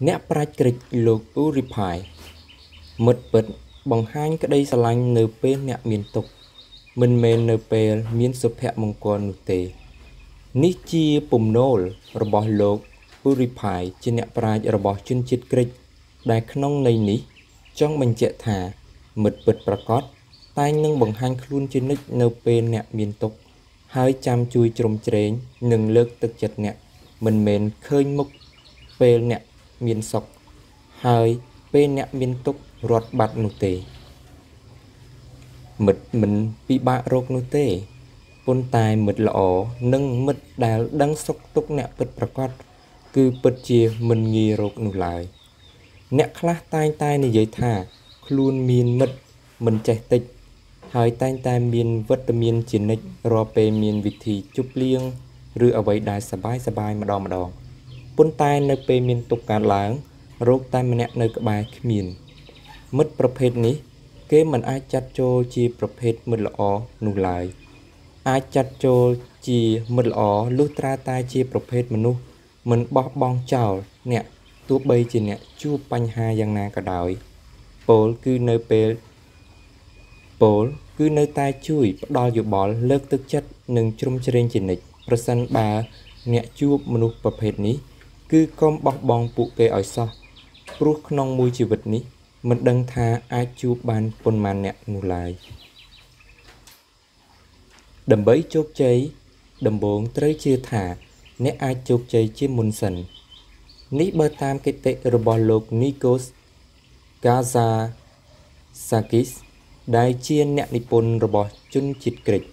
Nep Pratric look uripai. Mudbert Bonghang Kade Salang no pale nap mean top. Mun men no pale means so pet monconute. Nichi pumnol, robot look uripai, chinap pride robot chin chit great. Like non lady, chong manchet ha. Mudbert prakot. Tang nung bonghang clun chinic no pale nap mean top. Hai cham chui chum train, nung lurk the chet nap. Mun men curn muck pale nap. Miền sọc hai bên nẹt miền túc rót bát nụ tê mật mình bị bạ rốt nụ tê pôn tai mật lọ nâng mật đào đăng sọc túc nẹt bật bạc cứ bật chia mình nghi rốt nụ lại nẹt khla tai này dễ thả luôn miền mật mình chạy tịch hai tai miền vất miền chiến nịch rò pê miền vịt thì chụp liêng rư ở vậy đài sờ bay mà đò Pun tai nơi pe miền tục cả láng, rốt tai mình nẹt nơi các bài miền. Mất prophet ní, kế mình ai chặt cho chi prophet mật lọ nụ lại. Ai chặt cho chi mật lọ lướt ra tai chi prophet mình nu, mình bó bong chảo nẹt, tu bay chỉ nẹt chua panh hai giang na cả đời. Paul cứ nơi tai chui, đo dự bỏ lợt tức chất nâng trung trên chỉ nịch. Person bà nẹt chua mình nu prophet ní. Cứ con bọc bong phụ kê ở xa Proof nông mùi chì vật ní Mình đăng tha ai chú ban Pôn mà nẹ nụ lại Đầm bấy chốt cháy Đầm bốn tới chia thả Nẹ ai chốt cháy chia môn sần Ní bơ tam cái tệ Robot lột Nikos Gaza Sakis Đại chia nẹ nị pôn robot chun chít kịch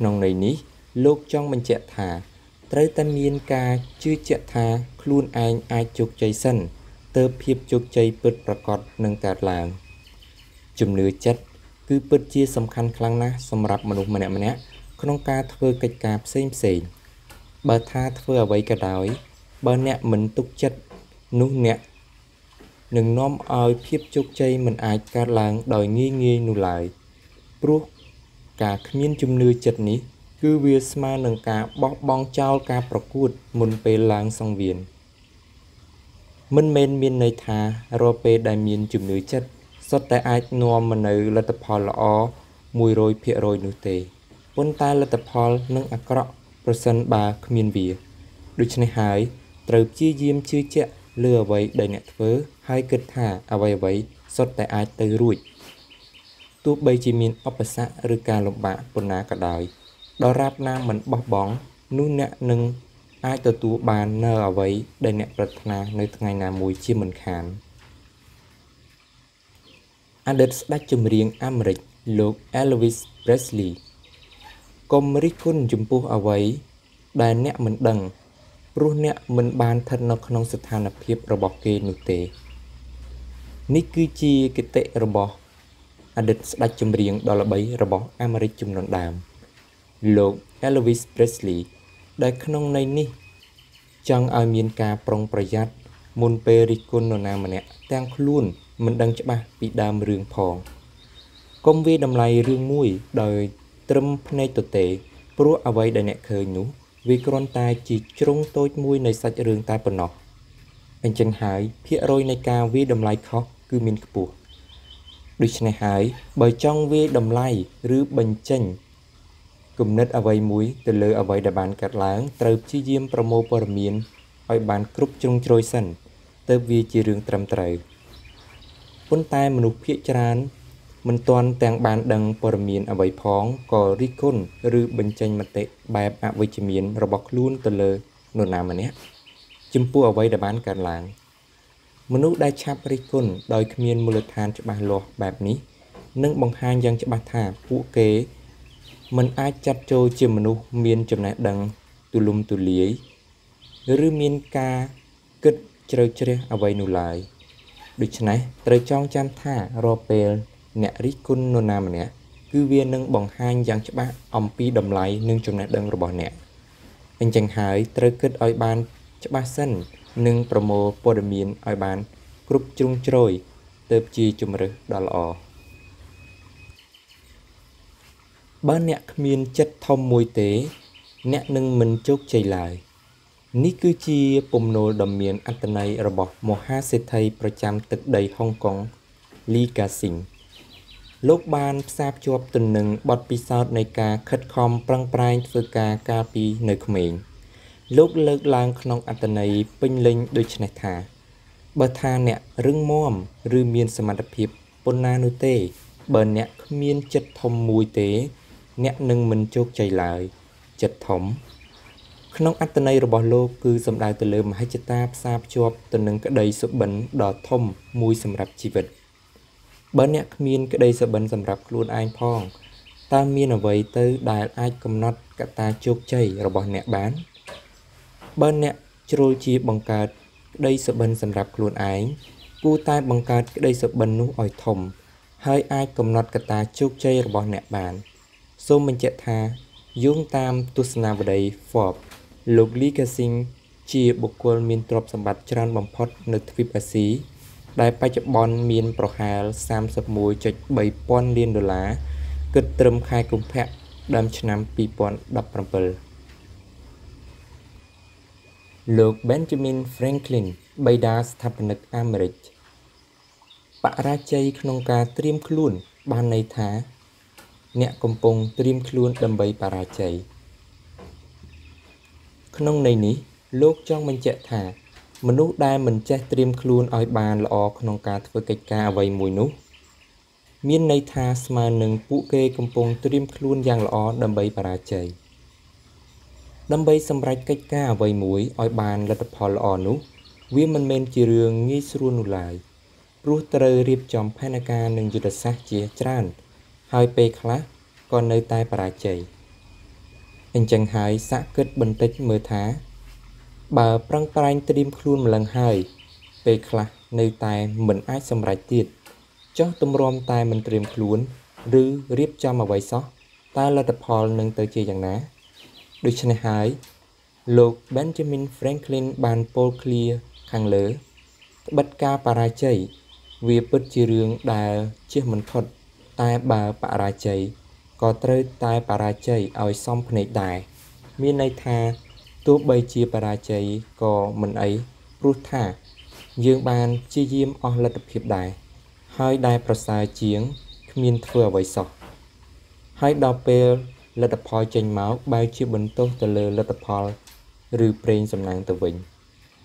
Nông này ní Lột trong mình chạy thả Trái tâm yên ca chưa chạy thà Khuôn anh ai chụp cháy sân Tớ hiệp chụp cháy bớt bà cọt nâng cả làng Chùm nửa chất Cứ bớt chia xâm khăn khăn ná Xâm rạp mà nè Khôn ca thơ kịch cạp xem Bà tha thơ ở vấy cả đói Bà nẹ mình túc chất Nú nẹ Nâng nóm ơi hiệp chụp cháy Mình ai cả làng đòi nghi nụ lại Bruch Cả khmiên chùm nửa chất ní Cứ việc mà nâng cả bọc bong chào cả bà cút Môn bê láng song viên Mình mên miên nơi thà Rô bê đài miên chùm nữ chất Xót tại ai nô mà nữ là tập hò lọ Mùi rồi phía rồi nữ tê Quân ta là tập hò nâng ạc rõ Person bà khmiên việc Đôi chân hãy Trợp chi diêm chư chạ Lừa vậy đầy nẹ thớ Hai cực thả à vậy Xót tại ai tới rùi Tú bây chỉ miên ốc bà xã Rư ca lộng bạ bồn ná cả đời Đó rạp na mình bó bóng, nụ nạ nâng ai tờ tù bàn nơ ở vấy đầy nẹ vật nà nơi ngày nà mùi chia mình khán. Anh đất đã chùm riêng Amerik lúc Elvis Presley. Công rích khôn chùm bố ở vấy, đầy nẹ mình đằng, rút nẹ mình bàn thân nọc nông sạch hàn ập hiếp rồi bỏ kê nụ tế. Ní cư chi kê tệ rồi bỏ, anh đất đã chùm riêng đó là bấy rồi bỏ Amerik chùm nọn đàm. Lột Elvis Presley Đại khăn này ní Chẳng ai miên ca prong prajat Môn bê rì côn nô nà mà nẹ Tăng luôn mình đang chấp bà Bị đàm rương phò Công vi đầm lại rương mùi Đời trâm này tổ tế Prua à vây đại nẹ khơi nú Vì con tai chỉ trông tối mùi Này sạch rương tai bần nọ Anh chẳng hãy phía rồi này ca Vi đầm lại khó cư miên cấp bùa Đôi chẳng hãy Bởi trong vi đầm lại rư bành chanh Cùng nết ở vầy mũi, từ lỡ ở vầy đã bàn cắt láng, trợp chi diêm pro mô bò miên, oi bàn cúp chung trôi sân, tớp vi chi rương trầm trời. Vốn tai mình ục phía tràn, mình toàn tàng bàn đăng bò miên ở vầy phóng, có rí khôn, rư bình chanh mặt tệ, bài ạ vầy chì miên, rồi bọc luôn từ lỡ, nổ nà mà nét. Chùm phu ở vầy đã bàn cắt láng. Mình ục đã chạp rí khôn, đòi khâm miên mô lực hàn cho bà lọ bạp ní, nâng bằng hàn giang cho bà thả, phụ kế, Mình ai chặt cho chìa mình ưu miên chùm nạc đăng tù lùm tù lý Rư miên ca kích trời trời à vầy nụ lại Được chứ này, trời trong chăm thả rô bèl nẹ rít cun nô nà mà nẹ Cứ viên nâng bỏng hai giang chấp bác ổng pi đầm lại nâng chùm nạc đăng rồi bỏ nẹ Anh chẳng hãy trời kích oi bàn chấp bác sân Nâng promo bò đầm miên oi bàn Cúp chung trôi tớp chi chùm rư đó lọ Bà nẹ khmiên chất thông mùi tế Nẹ nâng mình chốt chạy lại Nikuchi Pomno Domian Antanai Rabok Mohasetai Pracham Tukday Hong Kong Lee Ka Sing Lokban Sap Chop Tunung Bot Pisot Naka Cutcom Prang Prang Fuka Kapi Nakmain Lok Lug Lang Knong Antanai Pingling Duchneta Batane Rung Mom Rumian Samadapip Ponanute Burnet Kmin Chet Tom Muite Net Nungman Chok Chai Lai Chet Tom Knong Antanay Robolo Ku Sam Dai Tulum Hachita Sap Chop Tunung Kaday Subban Dot Tom Mui Sam Rap Chivit Burnet Kmin Kaday Subban Sam Rap Clun Ein Pong Tamin away to Dial I Come Not Kata Chok Chai Robonet Ban Burnet Chrochi Bunkard Day Subban Sam Rap Clun Ein Ku Tai Bunkard Kaday Subban Nu Oi Tom Hai ai cầm nọt kata chúc chay bọn nẹ bàn. Số mình chạy tha, dung tam tusna vào đây Forbes. Lục lý ca sinh, chia bộ quân miền trọc sầm bạc tràn bằng pot nực phim bác sĩ. Đại bạch bọn miền bảo hà sam sập mùi chạy bầy bọn liên đồ lá. Cất trầm khai cùng phép, đâm chân nằm bị bọn đập rầm bờ. Lục Benjamin Franklin, bày đá sạp nực Americ. Parachay Knonka Trim Clun, Banay Tha Nia Compong Trim Clun Dumbay Parachay Knong Nani, Lok Chong Manchet Tha Manu Diamond Chet Trim Clun Oi Ban Law Knonka Tvaka Way Munu Min Nay Tha Smanung Puke Compong Trim Clun Yang Law Dumbay Parachay Dumbay Sam Right Kaka Way Mui Oi Ban Let the Paul Onu Women Men Chirung Ngis Runulai Rút trời riêng chồng Panaka nâng dự đợt xác chìa tràn Hai bê khá còn nơi tai bà chạy Anh chẳng hãy xác kết bình tích mơ thá Bà prang prang tìm khuôn một lần hai Bê khá nơi tai mình ai xâm rạch tiệt Chó tùm rôm tai mình tìm khuôn Rư riêng chồng mà vậy xó Ta là tập hò nâng tờ chìa chẳng ná Được chân hãy Lột Benjamin Franklin bàn Paul Clear khăn lỡ Bất ca bà chạy Vì bất chì rương đà chiếc mình thật Tai bà ra chạy Có trời tai bà ra chạy Ở xong phần này đài Mình này tha Tốt bây chìa bà ra chạy Có mình ấy Rút thả Dương bàn chì diêm ở lật đập hiệp đài Hai đài bà xa chiến Mình thừa với sọ Hai đọc bê lật đập hỏi chanh máu Bao chìa bình tốt tờ lờ lật đập hỏi Rưu prênh dùm nàng tờ vĩnh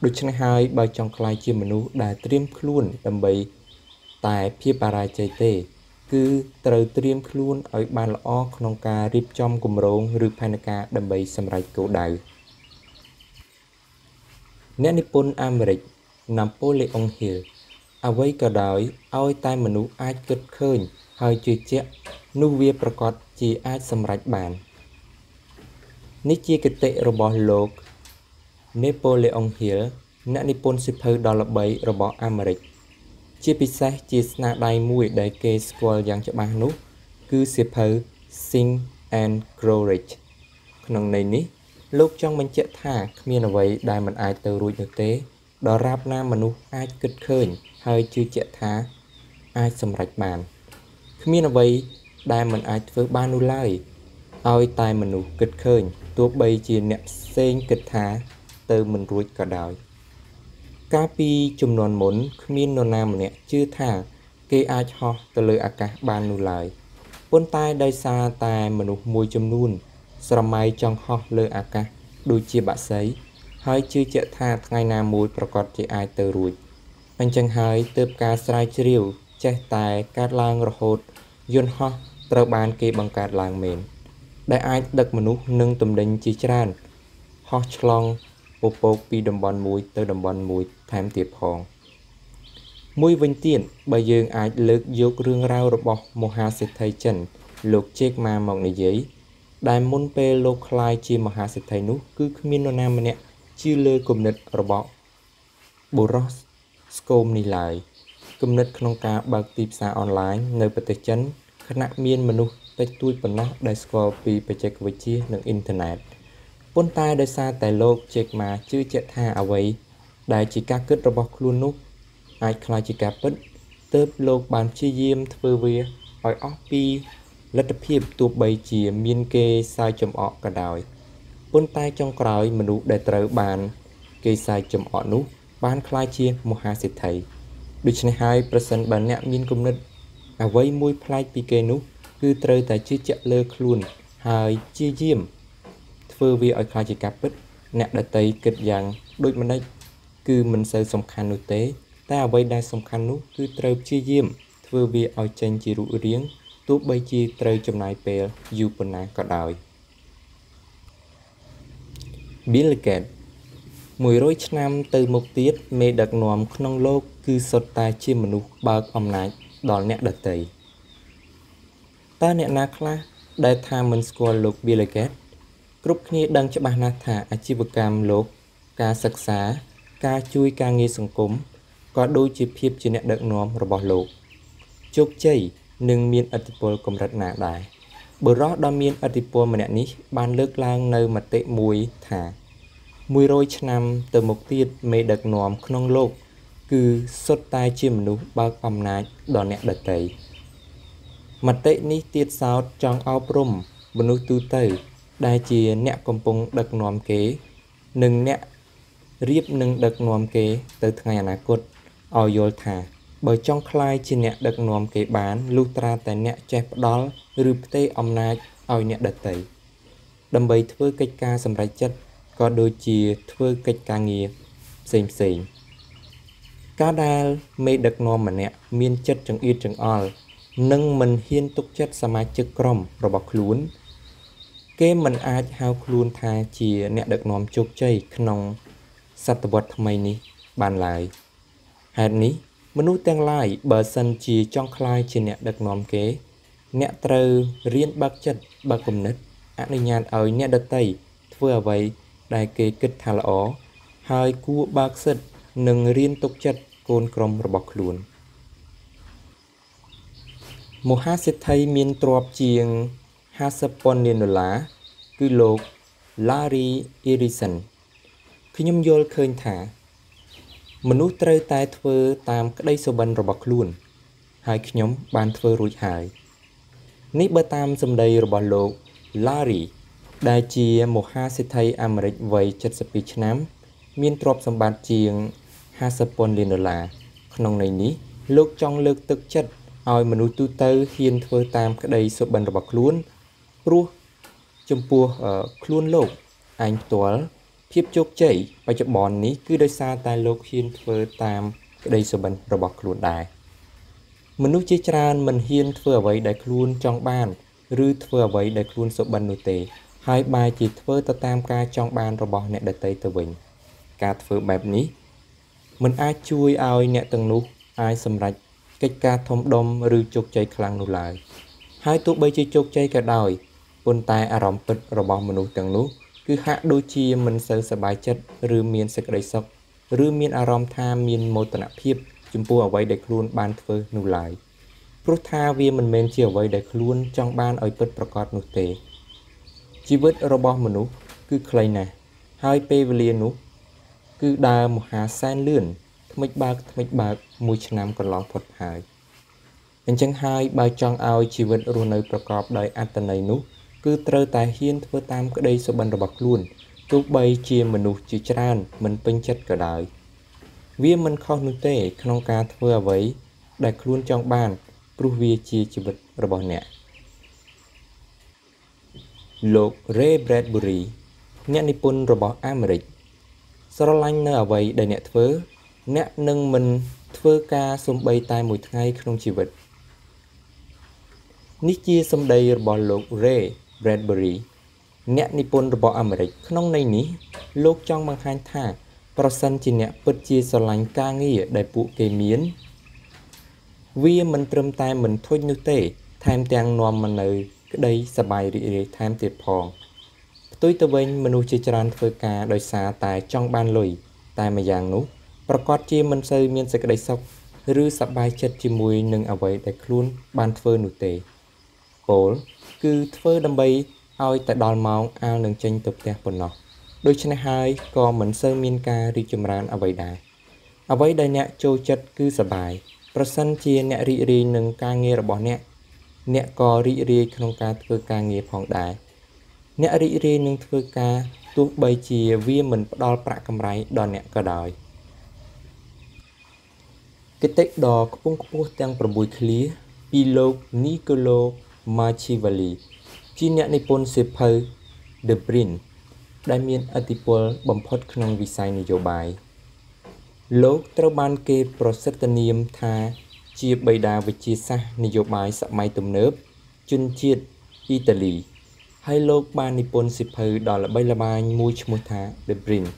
Đối chân hai bà chồng khai chìa menu đã triêm khuôn đầm bầy Tại phía bà ra chạy tê Cứ trời triêm khuôn ở bàn lõ nông ca riêng trong cùng rộng rưu phai naka đầm bầy xâm rạch cầu đào Nét Nippon Americ Napoleon Hill À vây cờ đói Ôi tay menu ai kết khơi Hơi chơi chết Nú viết bà cọt chìa ai xâm rạch bàn Nít chìa kịch tệ rồi bỏ lột Napoleon Hill, nạ Nippon Super Dollar Bay Robot Americ. Chia pizza chia snack đai mùi đầy kê squall yang cho bán nút. Cứ Super Sing and Grow Rich. Knong này ní, lúc trong mình chạy thả, miền away đai mình ai tờ rùi được tế. Đó rạp nam mình ai kích khơi, hơi chưa chạy thả, ai xâm rạch bàn. Miền away đai mình ai thơ ba nụ lai. Ôi tai mình kích khơi, tố bay chia nẹp xên kích thả. Mình rút cả đảo Kapi chùm nón mốn Khmin nôn nam nẹ chư thả Kê ai cho tờ lời ạc các bạn nụ lại Bốn tay đầy xa Tài mà nụ mùi chùm nôn Sra mai trong ho lời ạc các Đôi chia bạc sấy Hơi chư chạy thả ngay nam mùi Bà gọt chê ai tờ rút Anh chẳng hơi tớp ca srai chriu Chạy tài cát lang rồi hốt Dôn ho tờ bàn kê bằng cát lang mến Đại ai đặc mà nụ nâng tùm đánh chì tràn Ho chlong Bộ bộ bị đồng bọn mũi tới đồng bọn mũi thám tiệp hòn. Mũi vinh tiện, bởi dương ách lực dốc rương rau rộp bọc mô hà sẽ thay chân, lục chết mà mộng này giấy. Đại môn bê lô khai chìa mô hà sẽ thay nút cứ khuyên nô nam nẹ, chư lơ cùm nịch rộp bọc. Bộ rốt, scôm này lại. Cùm nịch khăn cá bạc tiệp xa online, nơi bà tế chân, khát nạc miên mà nụ tách tui bằng nó đại score vì bà chạy với chìa nâng internet. Bốn tay đời xa tài lộp chệch mà chư chạy tha ở vậy Đại chỉ ca kết rồi bọc luôn nút Ai khai chỉ ca bích Tớp lộp bàn chư diêm thơ vìa Hỏi óc bì Lật đập hiệp tuộc bầy chìa miên kê sai chùm ọ cả đòi Bốn tay trong cõi mà nụ đại trở bàn Kê sai chùm ọ nút Bán khai chia mô hà xịt thầy Đôi chân hai bà sân bà nạm nhìn công nứt À vây môi plai bì kê nút Cứ trời tài chứa chạy lơ khuôn Hài chia diêm Thơ vi oi khai chì cáp bích Nạp đã tây kịch dạng đôi mà đây Cứ mình sơ xong khăn nụ tế Ta à vây đai xong khăn nút Cứ trời chia diêm Thơ vi oi chanh chì rũ riêng Tốt bây chia trời chùm nai bèl Dù bà nà có đòi Bí lực kẹt Mùi rối năm từ một tiết mê đặc nòm nông lô cư sọt tài chia mà nụ bạc ôm nạch đón nẹ đặc tầy. Ta nẹ nạc là đại tha mình score lục bí lợi kết. Cục nghe đăng cho bà nạc thả à chi vực cam lục, ca sạc xá, ca chui ca nghe sông cúm, có đôi chi phiếp chi nẹ đặc nòm rồi bỏ lục. Chốc chây nâng miên article cùng rạch nạc đại. Bởi rõ đo miên article mà nẹ ní bàn lước lang nơi mà tệ mùi thả. Mùi rôi năm từ một tiết mê đặc nòm nông lô Cứ sốt tai chìa mũ bác ôm nạch đỏ nẹ đợt tầy Mặt tệ ní tiết sao trong ao brum Mũ nụ tư tầy Đai chìa nẹ công bông đặc nòm kế Nâng nẹ Riếp nâng đặc nòm kế Từ thang à nà cốt Ao yôl thả Bởi trong khai chìa nẹ đặc nòm kế bán Lưu tra tài nẹ chép đón Rụp tê ôm nạch ao nẹ đợt tầy Đầm bầy thưa cách ca xâm rách chất Có đôi chìa thưa cách ca nghiệp Xem Cá đa mê đặc nòm mà nẹ miên chất chẳng yên chẳng ồn Nâng mình hiên túc chất xa mà chất crom rồi bọc luôn Kế mình ách hào khuôn thà chìa nẹ đặc nòm chốc chay khăn nông Sát vật thầm mây ní bàn lại Hạt ní Mình ưu tên lại bờ sân chìa trong khai chìa nẹ đặc nòm kế Nẹ trơ riêng bác chất bác cầm nít Ác nâng nhàn ơi nẹ đất tây Thưa à vậy Đại kê kích thà lõ Hai cua bác sứt Nâng riêng tốc chất côn crom rồi bọc luôn Một hát sẽ thay miên trọp chiêng Hát sắp bọn liên đồ lá Cứ lột Larry Edison Khi nhóm dôl khơi thả Mình út trời tay thơ Tam cái đây sâu bần rồi bọc luôn Hai khi nhóm bàn thơ rủi hại Nếp bà tam xâm đầy rồi bọc lột Larry Đại chìa một hát sẽ thay Americ vầy chất sắp bị chnám Miên trọp xâm bạc chiêng 50,000,000 ដុល្លារ ក្នុង ន័យ នេះ លោក ចង់ លើក ទឹក ចិត្ត ឲ្យ មនុស្ស ទូ ទៅ ហ៊ាន ធ្វើ តាម ក្តី សុបិន របស់ ខ្លួន ព្រោះ ចំពោះ ខ្លួន លោក ឯង ផ្ទាល់ ភាព ជោគជ័យ បច្ចុប្បន្ន នេះ គឺ ដោយសារ តែ លោក ហ៊ាន ធ្វើ តាម ក្តី សុបិន របស់ ខ្លួន ដែរ មនុស្ស ជា ច្រើន មិន ហ៊ាន ធ្វើ អ្វី ដែល ខ្លួន ចង់ បាន ឬ ធ្វើ អ្វី ដែល ខ្លួន សុបិន នោះ ទេ ហើយ បែរ ជា ធ្វើ ទៅ តាម ការ ចង់ បាន របស់ អ្នក ដតី ទៅ វិញ ការ ធ្វើ បែប នេះ Mình ai chui ai nhẹ tầng nụ, ai xâm rạch, cách ca thông đông rưu chốc cháy khlang nụ lại. Hai tụ bây chơi chốc cháy cả đời, bồn tay à rõm bật rồi bóng mù nụ tầng nụ, cứ hạ đôi chi mình sơ sơ bài chất rưu miên sạch đầy sọc, rưu miên à rõm tha miên mô tận ạp hiếp, chùm pua ở vây đầy khuôn ban thơ nụ lại. Pro tha viên mình men chỉ ở vây đầy khuôn trong ban ơi bật bật bật nụ tế. Chỉ vứt rồi bóng mù nụ, cứ khlây nè, hai pê vê liên nụ. Cứ đà một hà sen lươn thầm bạc mùi chân nằm còn lòng phật hài Anh chẳng hai bà chọn ao chỉ vật rùa nơi bà cọp đời át tần này nút Cứ trơ tài hiên thơ tam cái đây sổ bần đồ bạc luôn Cứ bây chia mình nụ chữ tràn mình pênh chất cả đời Vì mình khó nụ tế khăn nông ca thơ à vấy Đại khuôn trong bàn Prú vi chia chỉ vật rùa bò nẹ Lột Ray Bradbury Nhạc nị pôn rùa bò Americ Sở lanh nơ ở vầy đầy nẹ thơ Nẹ nâng mình thơ ca xông bay tay mùi thay không chỉ vật Ní chia xông đầy bỏ lột Ray Bradbury Nẹ nipon bỏ Americ Nông này ní Lột trong bằng hành thả Pro sân chỉ nẹ bớt chia sở lanh ca nghi đầy bụ kê miến Vì mình trâm tay mình thôi như thế Tham tiang nòm mà nơi Cái đây xa bài rỉ rỉ tham tiệt phòng Tôi tự vinh mình ưu chế tràn phơi ca đòi xa tại trong ban lùi Tại mà giang nụ Bà cót chìa mình sơ miên sạch đầy sọc Rư sạp bài chất chì mùi nâng ở vầy đầy khuôn ban phơi nụ tế Bố Cứ phơi đâm bây Ai tại đòn mong ao nâng chênh tập tẹt bồn nọ Đôi chân hai Có mình sơ miên ca rì chùm rán ở vầy đài Ở vầy đầy nẹ châu chất cứ sạp bài Bà sân chìa nẹ rì rì nâng ca nghe rồi bỏ nẹ Nẹ có rì rì không ca thơ ca nghe phòng đài Nẹ rỉ rì nâng thơ ca tố bay chìa vi mình đo prạ cầm rái đo nẹ cả đời cái tết đo cũng có tăng bờ bụi khí Pilo Niccolo Machiavelli chi nẹ này pon xếp hơi The Prince ដែលមានអធិពលបំផុតក្នុងវិស័យនយោបាយលោកត្រូវបានគេប្រសិទ្ធនាមថាជាបិតាវិជាសាស្ត្រនយោបាយសម័យទំនើបជនជាតិអ៊ីតាលីហើយលោកបាននិពន្ធសៀវភៅដ៏ល្បីល្បាញមួយឈ្មោះថា The Prince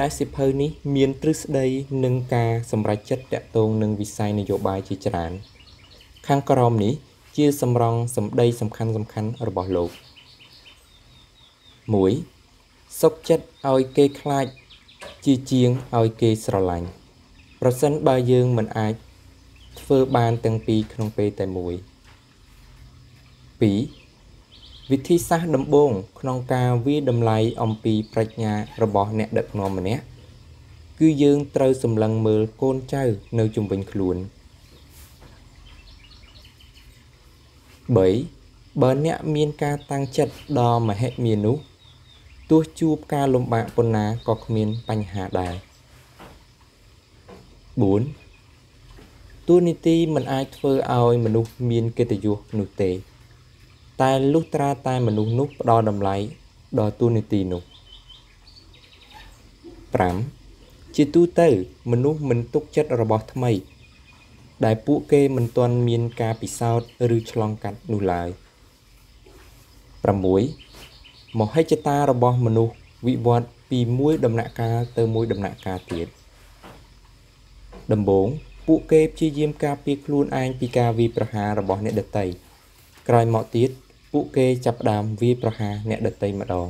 ដែលសៀវភៅនេះមានទ្រឹស្ដីនិងការសម្រេចចិត្តតាក់ទងនឹងវិស័យនយោបាយជាច្រើនខាងក្រោមនេះជាសម្រងសម្ដីសំខាន់ៗរបស់លោក 1. សុខចិត្តឲ្យគេខ្លាចជាជាងឲ្យគេស្រឡាញ់ប្រសិនបើយើងមិនអាចធ្វើបានទាំងពីរក្នុងពេលតែមួយ 2. វិធីសាស្ត្រដំបូងក្នុងការវាយតម្លៃអំពីប្រាជ្ញារបស់អ្នកដឹកនាំម្នាក់ គឺយើងត្រូវសម្លឹងមើលកូនចៅនៅជុំវិញខ្លួន 3. បើអ្នកមានការតាំងចិត្តដ៏មហិមានោះ ទោះជួបការលំបាកប៉ុណ្ណាក៏គ្មានបញ្ហាដែរ 4. តួនាទីមិនអាចធ្វើឲ្យមនុស្សមានកិត្តិយសនោះទេ តែលុះត្រាតែមនុស្សនោះផ្ដល់តម្លៃដល់តួនាទីនោះ 5. ជាទូទៅមនុស្សមិនទុកចិត្តរបស់ថ្មី ដែលពួកគេមិនទាន់មានការពិសោធន៍ឬឆ្លងកាត់នោះឡើយ 6. មហិច្ឆតារបស់មនុស្សវិវត្តពីមួយដំណាក់កាលទៅមួយដំណាក់កាលទៀត ដំបូង ពួកគេព្យាយាមការពារខ្លួនឯងពីការវាយប្រហាររបស់អ្នកដទៃក្រោយមកទៀតពួកគេចាប់ផ្ដើមវាយប្រហារអ្នកដទៃម្ដង